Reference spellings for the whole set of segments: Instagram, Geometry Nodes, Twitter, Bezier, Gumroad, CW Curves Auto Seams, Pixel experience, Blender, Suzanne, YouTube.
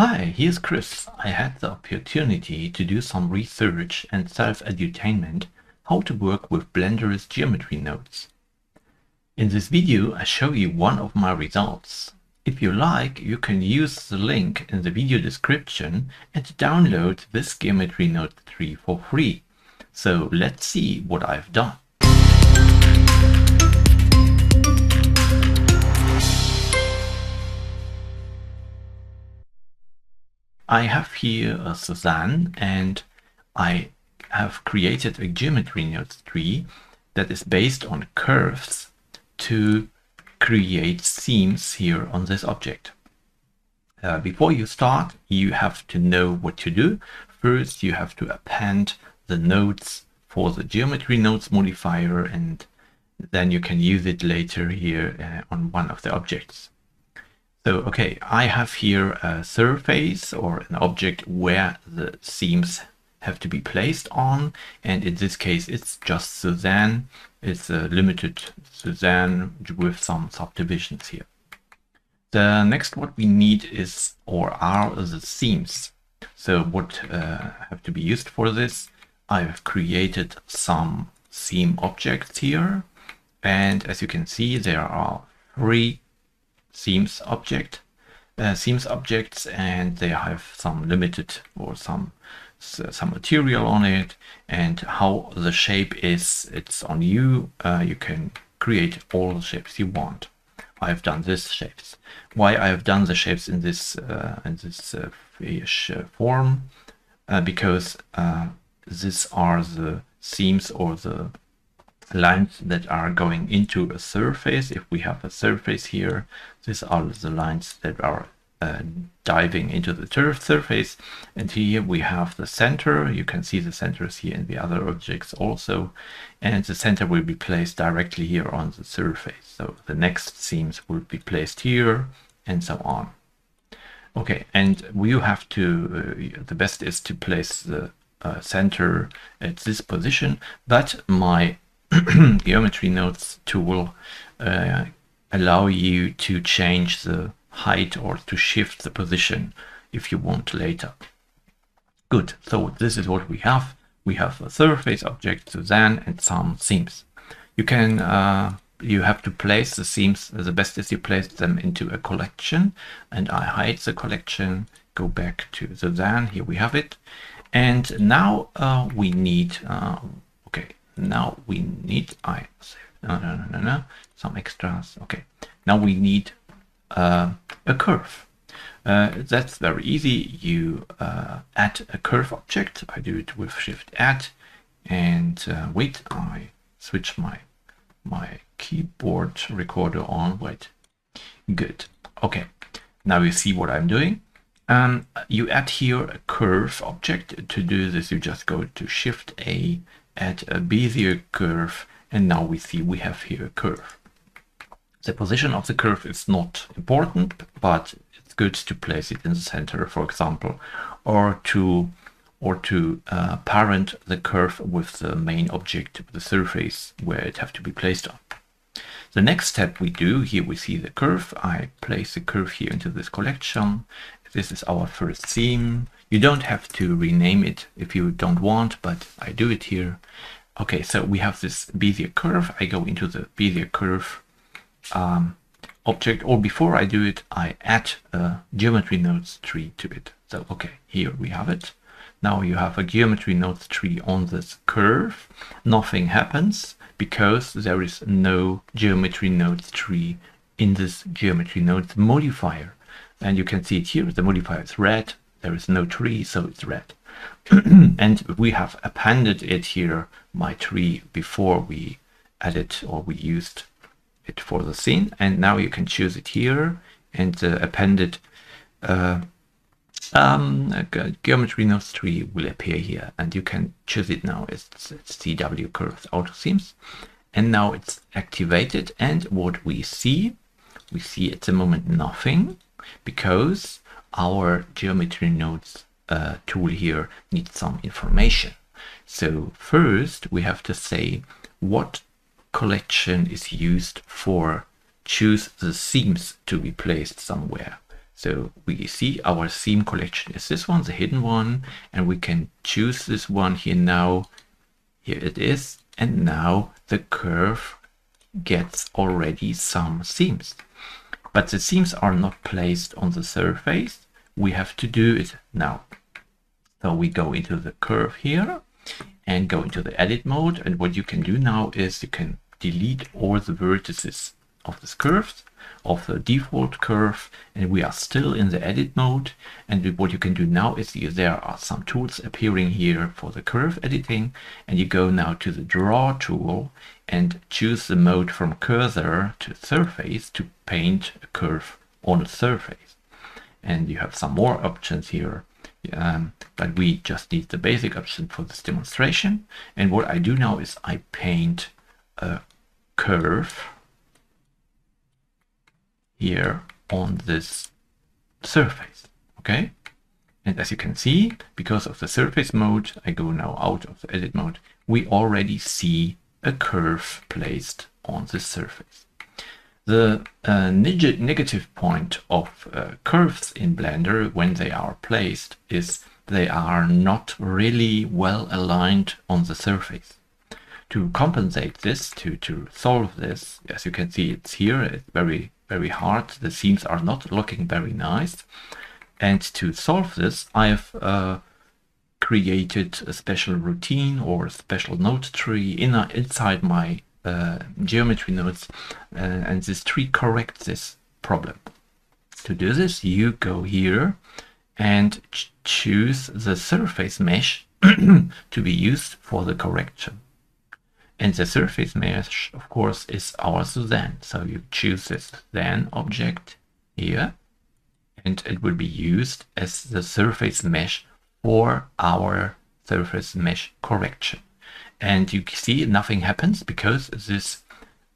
Hi, here's Chris. I had the opportunity to do some research and self-edutainment how to work with Blender's geometry nodes. In this video, I show you one of my results. If you like, you can use the link in the video description and download this geometry node 3 for free. So let's see what I've done. I have here a Suzanne, and I have created a geometry node tree that is based on curves to create seams here on this object. Before you start, you have to know what to do. First, you have to append the nodes for the geometry nodes modifier, and then you can use it later here on one of the objects. So, okay, I have here a surface or an object where the seams have to be placed on, and in this case it's just Suzanne. It's a limited Suzanne with some subdivisions here. The next what we need is or are the seams. So what have to be used for this? I've created some seam objects here, and as you can see there are three seams objects, and they have some limited or some material on it, and how the shape is, it's on you. You can create all the shapes you want. I've done these shapes. Why I've done the shapes in this form? Because these are the seams or the lines that are going into a surface. If we have a surface here, these are the lines that are diving into the surface. And here we have the center. You can see the centers here in the other objects also. And the center will be placed directly here on the surface. So the next seams will be placed here and so on. Okay, and you have to, the best is to place the center at this position, but my geometry nodes tool allow you to change the height or to shift the position if you want later. Good, so this is what we have. We have a surface object, Suzanne, and some seams. You can you have to place the seams, the best is you place them into a collection, and I hide the collection, go back to Suzanne, here we have it. And now we need some extras. Okay, now we need a curve. That's very easy. You add a curve object. I do it with Shift Add, and wait, I switch my keyboard recorder on. Wait, good. Okay, now you see what I'm doing. You add here a curve object. To do this, you just go to Shift A, add a Bezier curve, and now we see we have here a curve. The position of the curve is not important, but it's good to place it in the center, for example, or to parent the curve with the main object, the surface where it have to be placed on. The next step we do, here we see the curve. I place the curve here into this collection. This is our first seam. You don't have to rename it if you don't want, but I do it here. Okay, so we have this Bezier curve. I go into the Bezier curve object, or before I do it, I add a geometry nodes tree to it. So, okay, here we have it. Now you have a geometry nodes tree on this curve. Nothing happens because there is no geometry nodes tree in this geometry nodes modifier. And you can see it here, the modifier is red. There is no tree, so it's red. And we have appended it here, my tree, before we added or we used it for the scene. And now you can choose it here, and the appended geometry nodes tree will appear here. And you can choose it now. It's CW Curves Auto Seams. And now it's activated. And what we see at the moment nothing, because our geometry nodes tool here needs some information. So first we have to say what collection is used for choose the seams to be placed somewhere. So we see our seam collection is this one, the hidden one, and we can choose this one here now. Here it is. And now the curve gets already some seams. But the seams are not placed on the surface. We have to do it now. So we go into the curve here and go into the edit mode. And what you can do now is you can delete all the vertices of this curve, of the default curve, and we are still in the edit mode. And what you can do now is there are some tools appearing here for the curve editing, and you go now to the draw tool and choose the mode from cursor to surface to paint a curve on a surface. And you have some more options here, but we just need the basic option for this demonstration. And what I do now is I paint a curve here on this surface, okay? And as you can see, because of the surface mode, I go now out of the edit mode, we already see a curve placed on the surface. The negative point of curves in Blender when they are placed is they are not really well aligned on the surface. To compensate this, to solve this, as you can see, it's here, it's very hard. The seams are not looking very nice. And to solve this, I have created a special routine or a special node tree inside my geometry nodes, and this tree corrects this problem. To do this, you go here and choose the surface mesh to be used for the correction. And the surface mesh, of course, is our Suzanne. So you choose this Suzanne object here, and it will be used as the surface mesh for our surface mesh correction. And you see nothing happens because this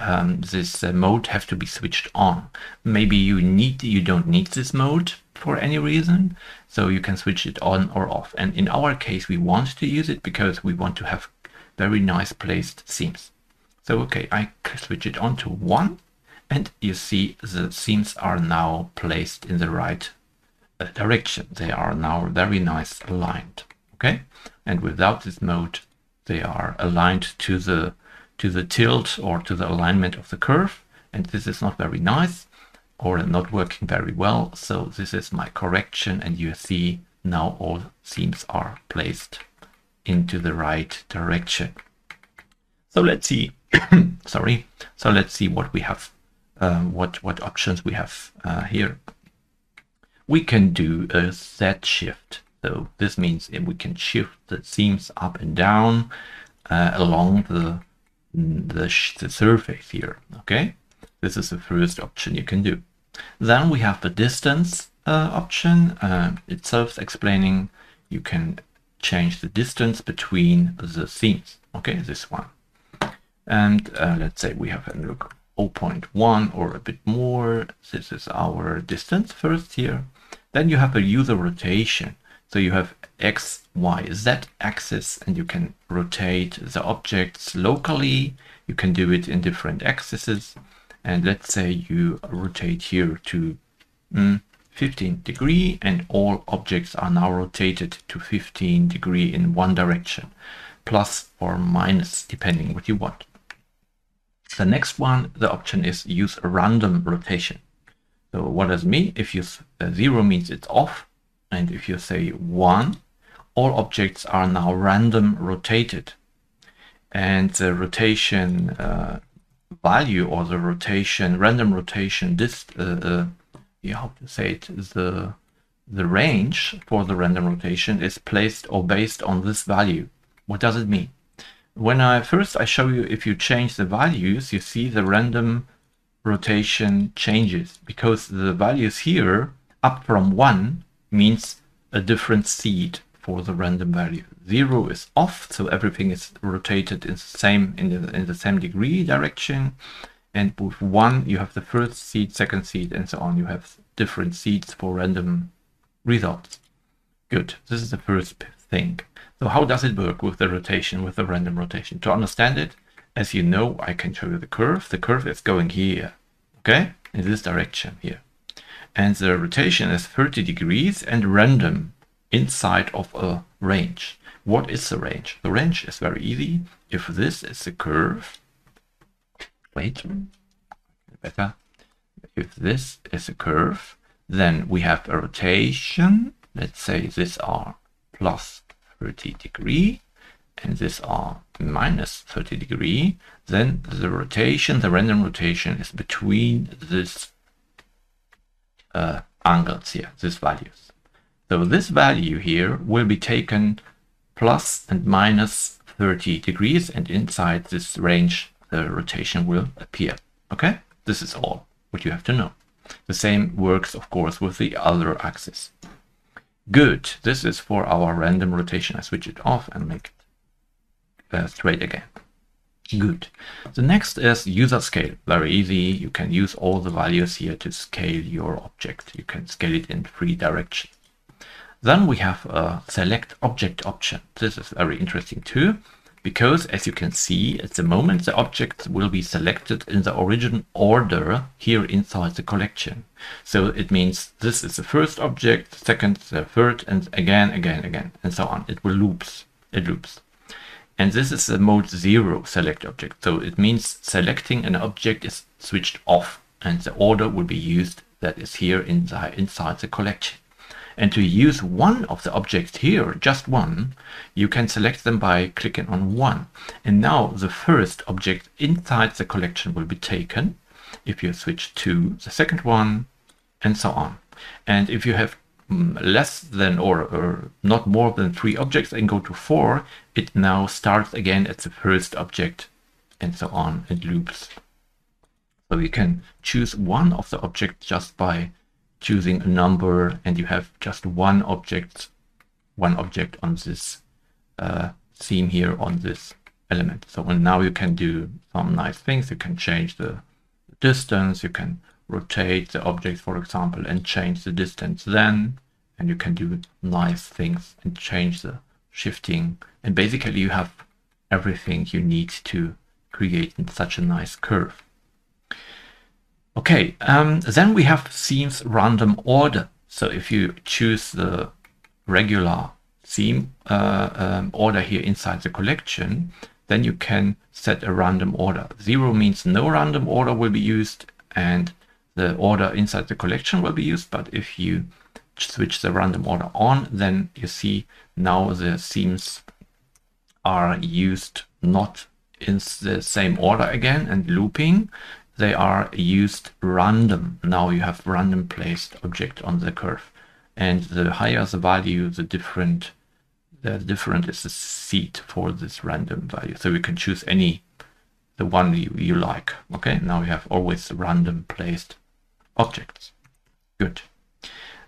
mode have to be switched on. Maybe you don't need this mode for any reason, so you can switch it on or off. And in our case, we want to use it because we want to have very nice placed seams. So okay, I switch it on to 1, and you see the seams are now placed in the right direction. They are now very nice aligned. Okay, and without this mode, they are aligned to the tilt or to the alignment of the curve, and this is not very nice or not working very well. So this is my correction, and you see now all seams are placed into the right direction. So let's see. Sorry. So let's see what we have, what options we have here. We can do a Z shift. So this means we can shift the seams up and down along the surface here. Okay, this is the first option you can do. Then we have the distance option. It's self-explaining. You can change the distance between the seams. Okay, this one. And let's say we have a look 0.1 or a bit more. This is our distance first here. Then you have a user rotation. So you have X, Y, Z axis, and you can rotate the objects locally. You can do it in different axes. And let's say you rotate here to 15 degrees, and all objects are now rotated to 15 degrees in one direction, plus or minus, depending what you want. The next one, the option is use a random rotation. So what does it mean? If you 0 means it's off, and if you say 1, all objects are now random rotated. And the rotation value, or the rotation, random rotation, the range for the random rotation is placed or based on this value. What does it mean? When I show you, if you change the values, you see the random rotation changes, because the values here up from 1 means a different seed for the random value. 0 is off, so everything is rotated in the same in the same degree direction. And with 1, you have the first seed, second seed, and so on. You have different seeds for random results. Good. This is the first thing. So how does it work with the rotation, with the random rotation? To understand it, as you know, I can show you the curve. The curve is going here, okay, in this direction here. and the rotation is 30 degrees and random inside of a range. What is the range? The range is very easy. If this is a curve, if this is a curve, then we have a rotation. Let's say these are plus 30 degree and these are minus 30 degree. Then the rotation, the random rotation is between these angles here, these values. So this value here will be taken plus and minus 30 degrees, and inside this range the rotation will appear. Okay, this is all what you have to know. The same works, of course, with the other axis. Good, this is for our random rotation. I switch it off and make it straight again. Good. The next is user scale. Very easy. You can use all the values here to scale your object. You can scale it in three directions. Then we have a select object option. This is very interesting too, because as you can see at the moment, the objects will be selected in the origin order here inside the collection. So it means this is the first object, second, the third, and again, and so on. It will loops. It loops. And this is the mode 0 select object. So it means selecting an object is switched off and the order will be used that is here inside the collection. And to use one of the objects here, just one, you can select them by clicking on one. And now the first object inside the collection will be taken. If you switch to the second one, and so on. And if you have less than or not more than three objects and go to four, it now starts again at the first object, and so on. It loops. So you can choose one of the objects just by choosing a number, and you have just one object on this seam here, on this element. So now you can do some nice things. You can change the distance, you can rotate the object, for example, and change the distance then, and you can do nice things and change the shifting. And basically you have everything you need to create such a nice curve. Okay, then we have seams random order. So if you choose the regular seam order here inside the collection, then you can set a random order. 0 means no random order will be used and the order inside the collection will be used. But if you switch the random order on, then you see now the seams are used not in the same order again and looping. They are used random. Now you have random placed object on the curve, and the higher the value, the different is the seed for this random value. So you can choose the one you like. Okay, now you have always random placed objects. Good.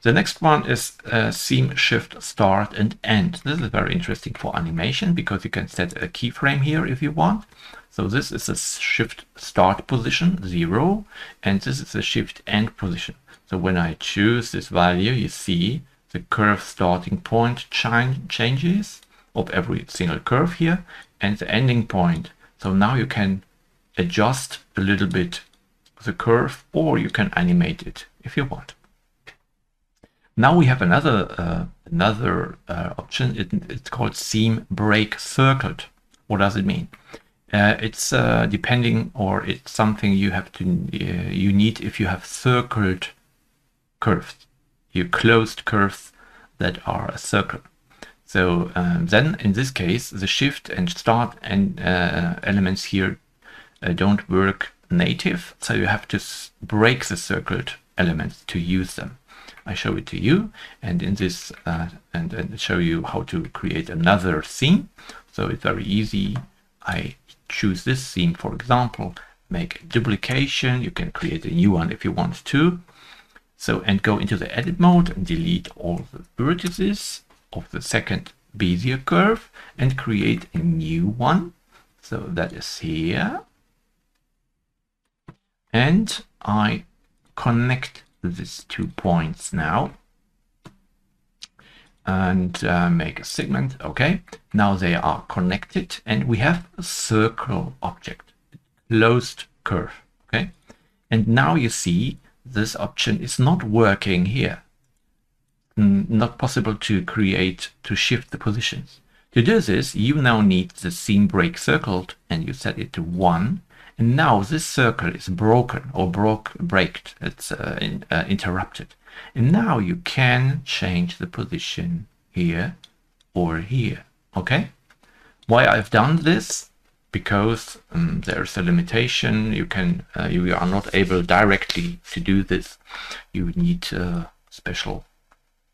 The next one is seam shift start and end. This is very interesting for animation because you can set a keyframe here if you want. So this is a shift start position 0, and this is a shift end position. So when I choose this value, you see the curve starting point changes of every single curve here and the ending point. So now you can adjust a little bit the curve, or you can animate it if you want. Now we have another option. It's called seam break circled. What does it mean? It's depending, or it's something you have to you need if you have circled curves, you closed curves that are a circle. So then in this case the shift and start and elements here don't work native, so you have to break the circled elements to use them. I show it to you, and in this and show you how to create another seam. So it's very easy. I choose this seam, for example, make a duplication. You can create a new one if you want to. So, and go into the edit mode and delete all the vertices of the second Bezier curve and create a new one. So that is here. And I connect these two points now and make a segment. Okay, now they are connected and we have a circle object, closed curve. Okay, and now you see this option is not working here. Not possible to create, to shift the positions. To do this, you now need the seam break circled, and you set it to 1. And now this circle is broken or braked, it's interrupted. And now you can change the position here or here, okay? Why I've done this? Because there's a limitation. You can, you are not able directly to do this. You need a special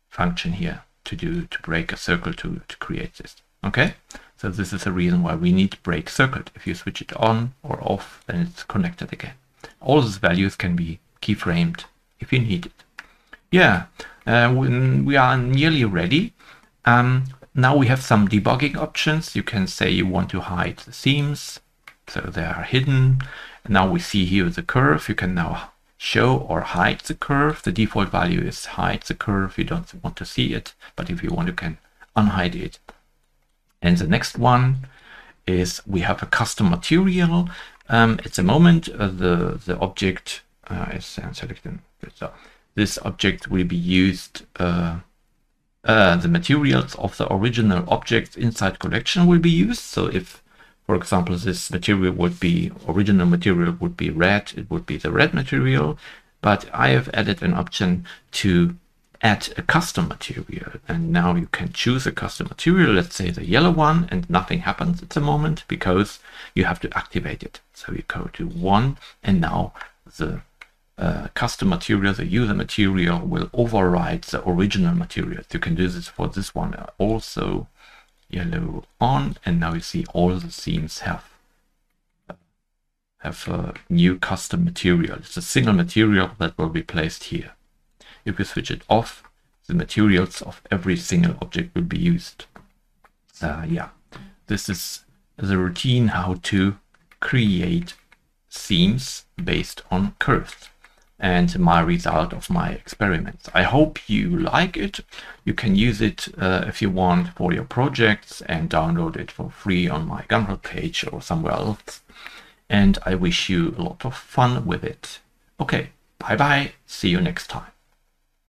function here to break a circle to create this. Okay, so this is the reason why we need break circled. If you switch it on or off, then it's connected again. All these values can be keyframed if you need it. Yeah, we are nearly ready. Now we have some debugging options. You can say you want to hide the seams, so they are hidden. And now we see here the curve. You can now show or hide the curve. The default value is hide the curve. You don't want to see it, but if you want, you can unhide it. And the next one is we have a custom material. At the moment, the object is selected. So this object will be used. The materials of the original object inside collection will be used. So if, for example, this material would be original material would be red, it would be the red material. But I have added an option to add a custom material, and now you can choose a custom material, let's say the yellow one, and nothing happens at the moment because you have to activate it. So you go to 1, and now the custom material, the user material, will override the original material. You can do this for this one also, yellow on, and now you see all the seams have a new custom material. It's a single material that will be placed here. If you switch it off, the materials of every single object will be used. Yeah, this is the routine how to create seams based on curves and my result of my experiments. I hope you like it. You can use it if you want for your projects and download it for free on my Gumroad page or somewhere else. And I wish you a lot of fun with it. Okay, bye bye. See you next time.